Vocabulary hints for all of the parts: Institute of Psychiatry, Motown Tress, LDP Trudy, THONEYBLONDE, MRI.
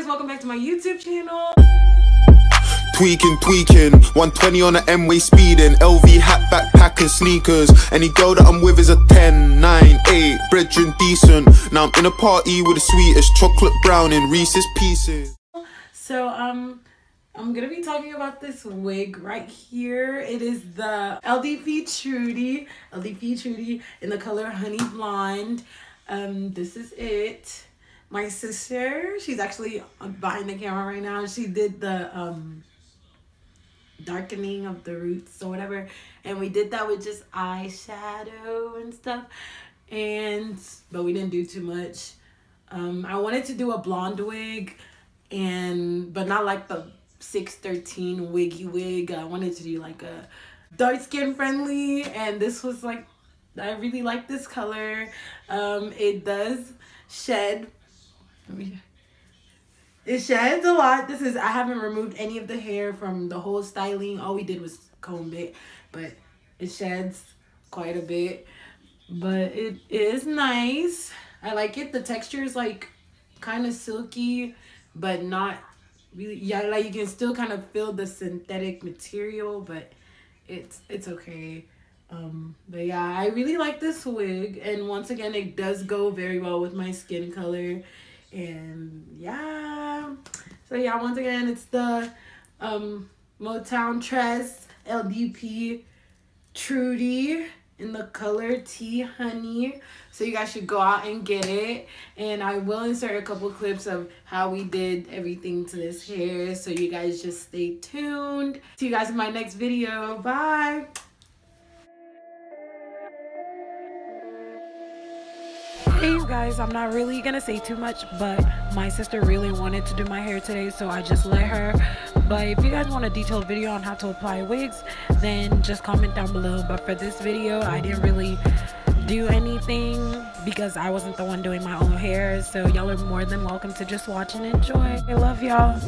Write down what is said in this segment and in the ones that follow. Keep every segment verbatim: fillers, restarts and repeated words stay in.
guys, welcome back to my YouTube channel. Tweaking, tweaking, one twenty on the M-way speeding, L V hat, backpack and sneakers. Any girl that I'm with is a ten, nine, eight, brethren decent. Now I'm in a party with the sweetest chocolate brown and Reese's Pieces. So um, I'm gonna be talking about this wig right here. It is the L D P Trudy, L D P Trudy in the color Honey Blonde. Um, this is it. My sister, she's actually behind the camera right now. She did the um, darkening of the roots or whatever. And we did that with just eyeshadow and stuff. And, but we didn't do too much. Um, I wanted to do a blonde wig, and but not like the six thirteen wiggy wig. I wanted to do like a dark skin friendly. And this was like, I really like this color. Um, it does shed. It sheds a lot. This is, I haven't removed any of the hair from the whole styling. All we did was comb it, but it sheds quite a bit. But it is nice. I like it. The texture is like kind of silky, but not really. Yeah, like you can still kind of feel the synthetic material, but it's it's okay. Um, but yeah, I really like this wig, and once again, it does go very well with my skin color. And yeah, so yeah, once again, it's the um, Motown Tress L D P Trudy in the color Tea Honey. So you guys should go out and get it, and I will insert a couple clips of how we did everything to this hair, so you guys just stay tuned. See you guys in my next video. Bye! Hey you guys, I'm not really gonna say too much, but my sister really wanted to do my hair today, so I just let her. But if you guys want a detailed video on how to apply wigs, then just comment down below. But for this video, I didn't really do anything because I wasn't the one doing my own hair, so y'all are more than welcome to just watch and enjoy. I love y'all.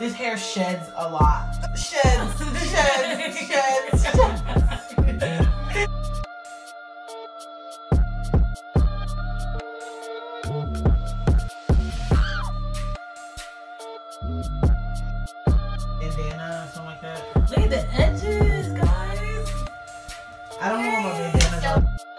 This hair sheds a lot. Sheds, sheds, sheds, sheds. Bandana, something like that. Look at the edges, guys. I don't know about bandana.